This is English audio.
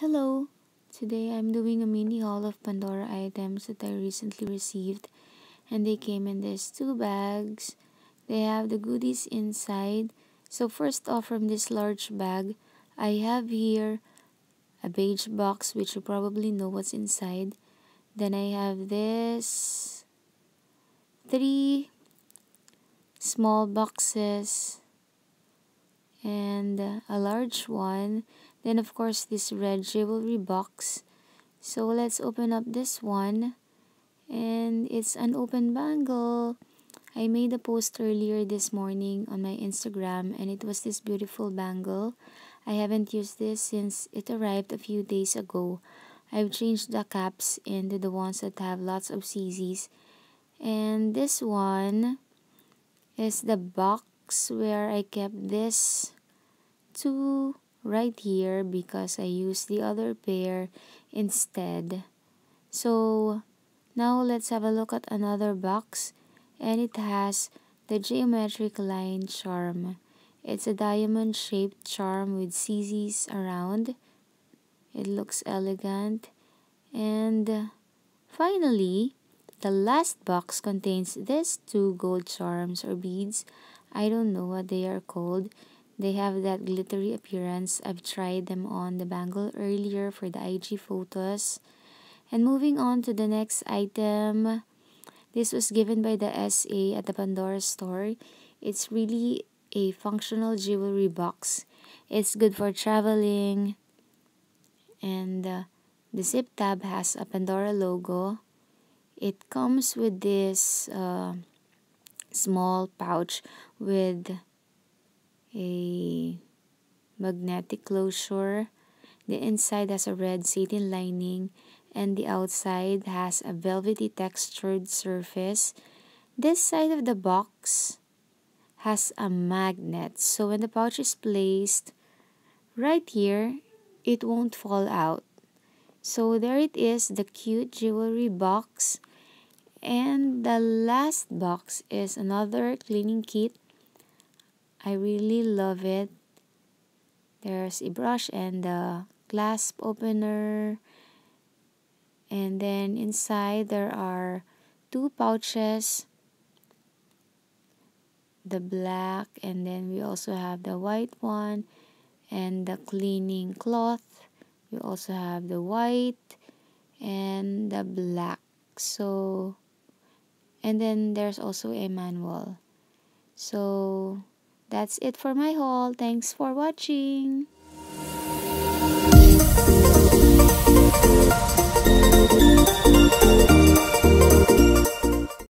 Hello, today I'm doing a mini haul of Pandora items that I recently received, and they came in these two bags. They have the goodies inside. So first off, from this large bag, I have here a beige box, which you probably know what's inside. Then I have this three small boxes and a large one. Then of course this red jewelry box. So let's open up this one, and it's an open bangle. I made a post earlier this morning on my Instagram, and it was this beautiful bangle. I haven't used this since it arrived a few days ago. I've changed the caps into the ones that have lots of CZs, and this one is the box where I kept this two right here because I used the other pair instead. So now let's have a look at another box, and it has the geometric line charm. It's a diamond shaped charm with CZs around. It looks elegant. And finally, the last box contains these two gold charms or beads. I don't know what they are called. They have that glittery appearance. I've tried them on the bangle earlier for the IG photos. And moving on to the next item. This was given by the SA at the Pandora store. It's really a functional jewelry box. It's good for traveling. And the zip tab has a Pandora logo. It comes with this small pouch with a magnetic closure. The inside has a red satin lining, and the outside has a velvety textured surface. This side of the box has a magnet, so when the pouch is placed right here, it won't fall out. So there it is, the cute jewelry box. And the last box is another cleaning kit. I really love it. There's a brush and a clasp opener. And then inside there are two pouches. The black, and then we also have the white one. And the cleaning cloth. We also have the white and the black. So, and then there's also a manual. So that's it for my haul. Thanks for watching.